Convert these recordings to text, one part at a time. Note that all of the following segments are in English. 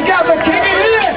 together, can you hear it?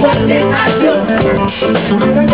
What did I do?